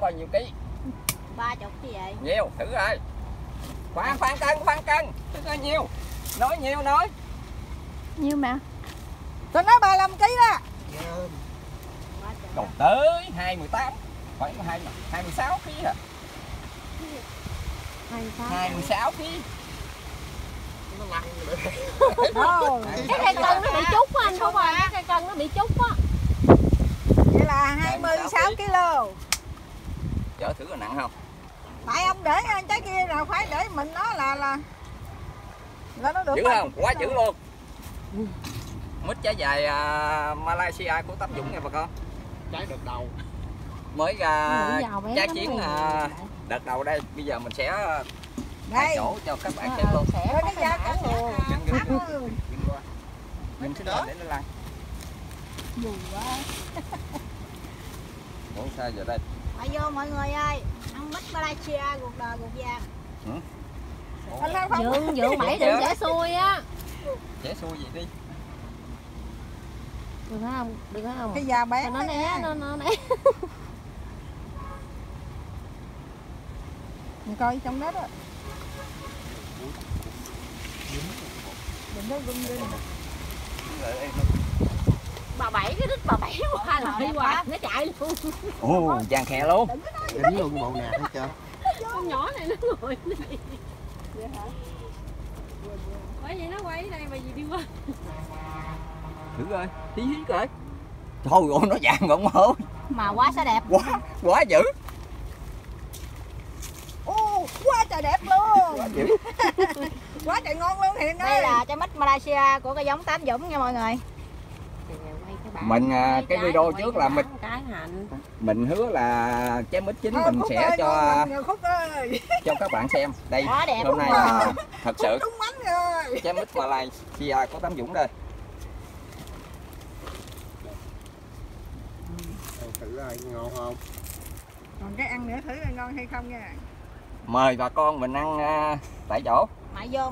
không bao nhiêu ký? 30 chứ vậy? Nhiều, thử rồi. Khoan cân, chứ nói nhiều. Nói. Nhiều mà. Tôi nói 35 ký đó. Còn tới 28. Khoảng 26 ký hả? 26 ký. Nó lăn rồi. Cái cây cân nó bị trút á anh không à? Cái cây cân nó bị trút á. Vậy là 26 kg. Chở thử là nặng không? Tại ông để trái kia là phải để mình nó là nó được. Dữ không? Quá dữ luôn. Mít trái dài Malaysia của Tám Dũng nha bà con. Trái đợt đầu. Mới ra trái chiến đợt đầu đây. Bây giờ mình sẽ đây chỗ cho các bạn xem luôn. Sẽ cái da cá luôn. Mình cứ để nó lăn. Buồn quá. Muốn sao giờ đây? Hãy vô mọi người ơi, ăn mít Malaysia ruột đờ ruột vàng. Dượng mày đừng dễ xui á. Dễ xui gì đi. Đừng có không. Cái da bé nó né, nó né. Mình coi trong đất á. Đừng nó rung lên. 37 cái đít 37 qua lại qua nó chạy luôn. Ồ, vàng khè luôn. Đỉnh luôn bộ nè thấy chưa? Con nhỏ này nó ngồi cái gì? Vậy hả? Bởi vậy nó quay đây mà gì đi qua. Thử coi, tí xíu coi. Thôi ôi nó vàng ngọn ơi. Mà quá sẽ đẹp. Quá dữ. Ô, quá trời đẹp luôn. Quá dữ. Quá trời ngon luôn Hiền ơi. Đây là trái mít Malaysia của cái giống Tám Dũng nha mọi người. Mình cái video trước là mình hứa là trái mít chính mình sẽ cho các bạn xem. Đây hôm nay là thật sự trái mít Malaysia của Tám Dũng đây. Thử ai ngon không? Còn cái ăn nữa thử là ngon hay không nha. Mời bà con mình ăn tại chỗ. Mày vô.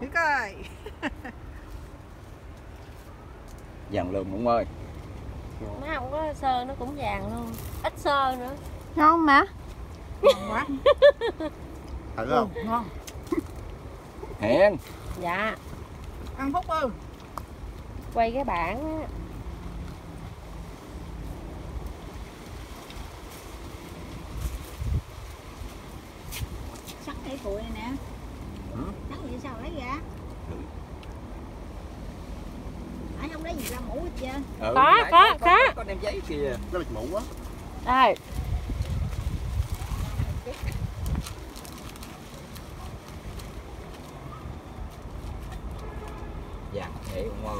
Thử coi. Vàng lượm cũng ơi. Nó không có sơ nó cũng vàng luôn. Ít sơ nữa. Ngon mà. Ngon quá. Thử không? Ngon. Hiền. Dạ. Ăn Phúc ư? Quay cái bảng á. Sắc cái cụi này nè. Sắc vậy sao lấy ra? Không lấy gì ra mũ hết trơn. Ừ, có đem giấy kìa, nó bịt mũ quá. Đây. Dạ, để ngồi.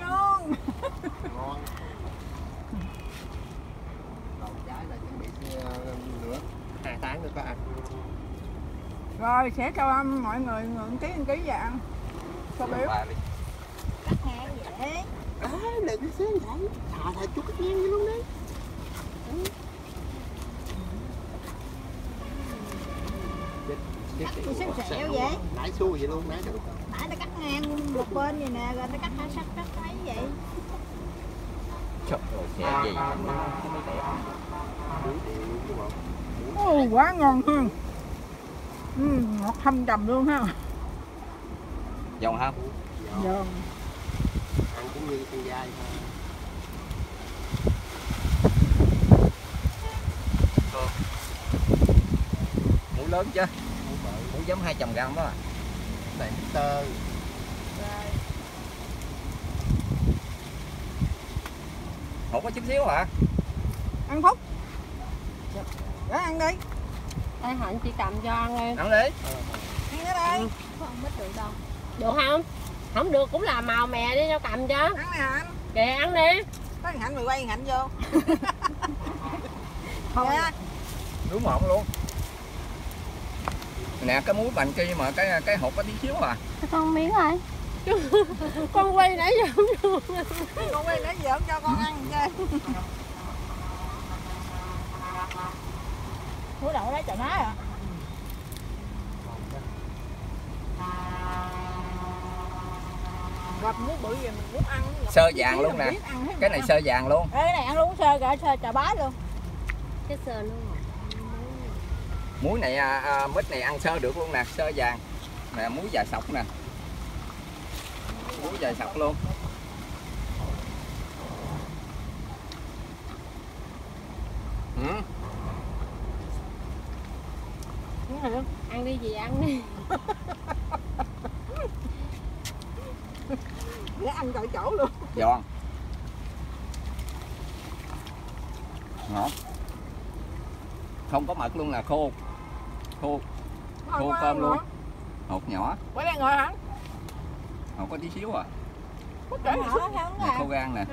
Ngon. Ngon. Đầu trái là chuẩn bị nữa 2 tháng nữa có ăn. Rồi sẽ cho mọi người ngưỡng ký ăn ký và ăn. Sao biết? Cắt ngang vậy. Á đừng xíu vậy. Thà thà chút cắt ngang vậy luôn đi. Cắt tôi xéo xẻo vậy. Nãy xui vậy luôn nãy được. Nãy nó cắt ngang một bên vậy nè, rồi nó cắt hai sắc cắt mấy vậy. Trời ơi, xe gì mà nó đẹp. Ồ, quá ngon ha. Ngọt thâm trầm luôn ha. Giòn không? Giòn. Ăn cũng như con dai thôi. Mũ lớn chứ? Mũ giống 200g đó à. Này tơ. Hổ có chút xíu hả? Ăn Phúc. Đó ăn đi. Ai Hạnh chỉ cầm cho ăn đi. Ăn đi. Ăn nó đi. Có ăn mít được đâu. Được không? Không được cũng là màu mè đi cho cầm cho. Ăn đi Hạnh. Kìa ăn đi. Có Hạnh người quay Hạnh vô. Thôi. Đúng mọn luôn. Nè cái muối bành kia mà cái hộp có tí xíu à. Cái con miếng thôi. Con quay nãy giờ không cho con quay nãy giờ không cho con ăn chơi. Hú đậu đấy trời má à. Gặp nước bự gì mình muốn ăn. Sơ vàng luôn nè. Cái này sơ vàng luôn. Ê, cái này ăn luôn sơ cả sơ chà bá luôn. Cái sơ luôn. Muối này mít này ăn sơ được luôn nè, sơ vàng. Nè muối dài sọc nè. Muối dài sọc luôn. Ừ. Ăn đi gì ăn đi. Để ăn tại chỗ luôn. Giòn. Ngọt. Không có mật luôn là khô. Khô. Khô cơm luôn. Hột nhỏ. Quá đang ngồi hả? Hột có tí xíu à. Cái khô gan nè.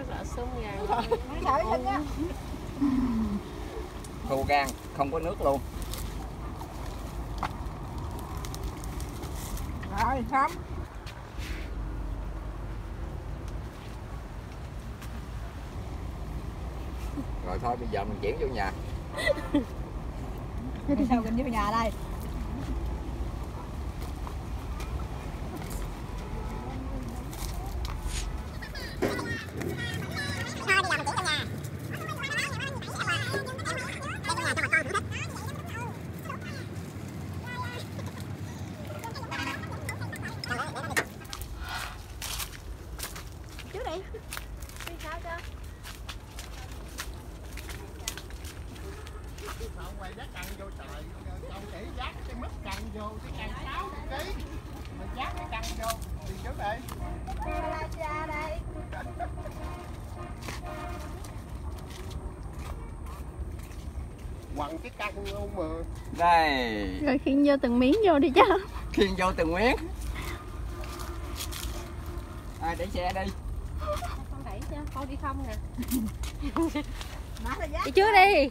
Khô gan không có nước luôn. Rồi xong. Rồi thôi bây giờ mình chuyển vô nhà. Sao mình vô nhà đây? Đây. Rồi khiêng vô từng miếng vô đi chứ. Khiêng vô từng miếng. Ai để xe đi. Con đẩy cho, con đi không nè. Đi trước đi.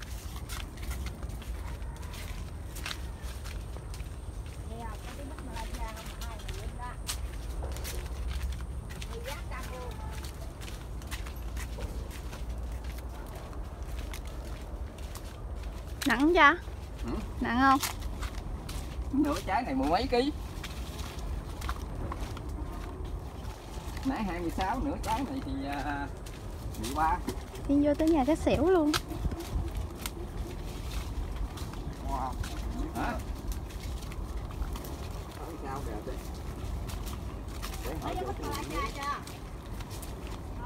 Nặng chưa? Ừ. Nặng không? Nửa trái này mười mấy ký. Nãy 26, nửa trái này thì 13. Đi vô tới nhà cái xỉu luôn. Wow. Hả?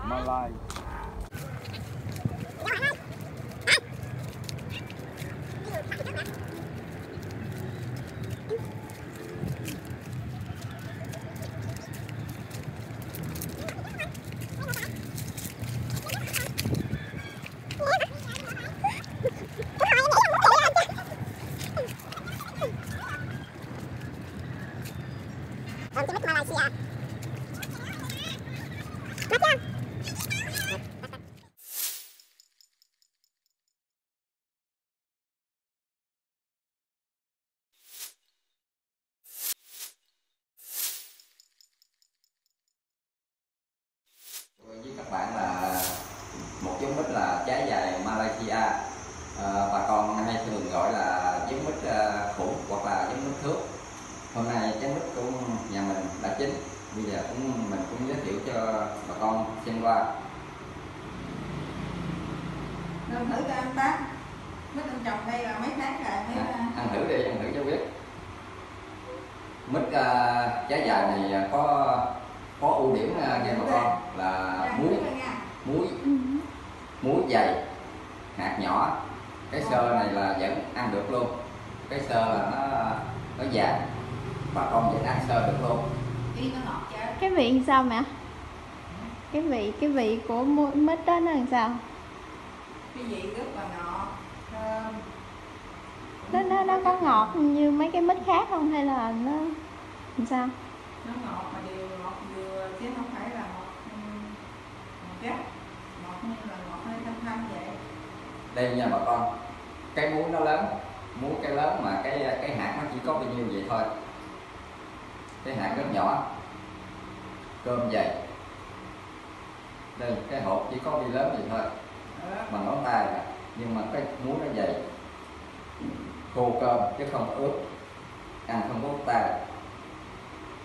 Malay. Sao mẹ? Cái vị của mít đó nó làm sao? Cái vị rất là ngọt, thơm. Nó có ngọt như mấy cái mít khác không hay là nó làm sao? Nó ngọt mà đều ngọt vừa chứ không phải là ngọt gắt, ngọt như là ngọt hơi thâm thâm vậy. Đây nha bà con, cái muối nó lớn, muối cái lớn mà cái hạt nó chỉ có bao nhiêu vậy thôi. Cái hạt rất nhỏ. cơm dày, nên cái hộp chỉ có bi lớn gì thôi mà nó tay nè, nhưng mà cái muối nó dày, khô cơm chứ không ướp, ăn không ướp tay.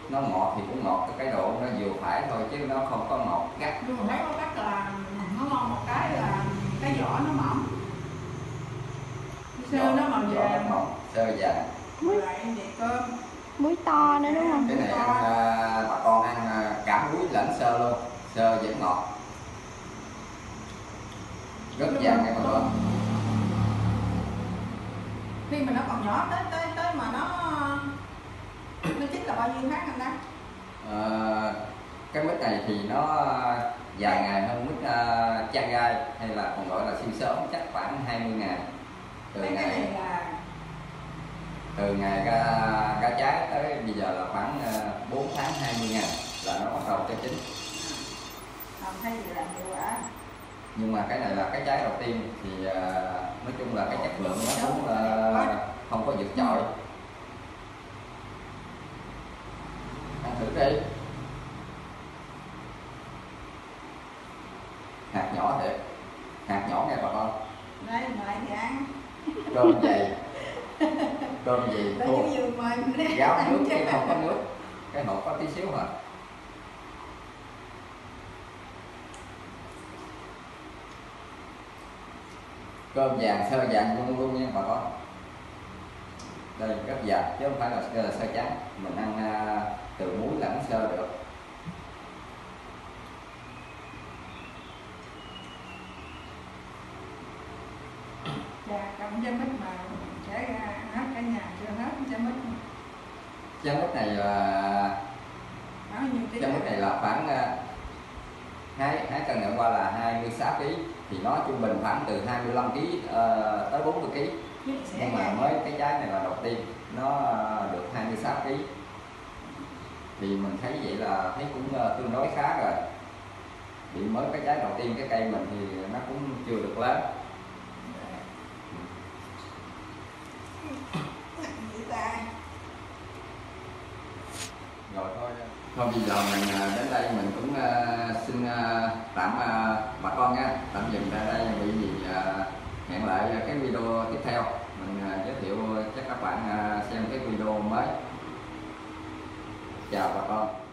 Nó ngọt thì cũng ngọt cái độ nó vừa phải thôi chứ nó không có ngọt gắt. Nhưng mà thấy có cách là nó ngon một cái là cái vỏ nó mỏng, sơ nó màu vàng, sơ vàng, lại vậy cơm muối to nữa đúng không? Cái này ăn, bà con ăn cả muối lẫn sơ luôn, sơ vẫn ngọt, rất vàng này mọi người. Khi mà nó còn nhỏ tới mà nó chính là bao nhiêu tháng anh Tám? Cái mít này thì nó dài ngày hơn mít chai gai hay là còn gọi là siêu sớm, chắc khoảng 20 ngày. Từ ngày ra trái tới bây giờ là khoảng 4 tháng 20 ngày là nó bắt đầu trái chín. Không thấy gì làm hiệu quả. Nhưng mà cái này là cái trái đầu tiên thì nói chung là cái chất lượng nó cũng không có vượt trội. Ăn thử đi. Hạt nhỏ thiệt. Hạt nhỏ nghe bà con. Đấy, mời thì ăn. Cơm dày. Cơm gì khô. Gáo nước chứ không có nước. Cái hộp có tí xíu hả? Cơm vàng, sơ vàng luôn luôn nha bà con. Đây rất vàng chứ không phải là sơ trắng. Mình ăn từ muối lẫn sơ được. Dạ, cộng trái mít mà trái hết cả nhà chưa hết trái mít. Trái mít này là khoảng hái cân nặng qua là 26 kg thì nó trung bình khoảng từ 25 kg tới 40 kg. Nhưng mà mới cái trái này là đầu tiên nó được 26 kg. Thì mình thấy vậy là thấy cũng tương đối khá rồi. Vì mới cái trái đầu tiên cái cây mình thì nó cũng chưa được lớn. Rồi thôi bây giờ mình đến đây mình cũng xin tạm bà con nha, tạm dừng tại đây bởi vì hẹn lại cái video tiếp theo mình giới thiệu cho các bạn xem cái video mới. Chào bà con.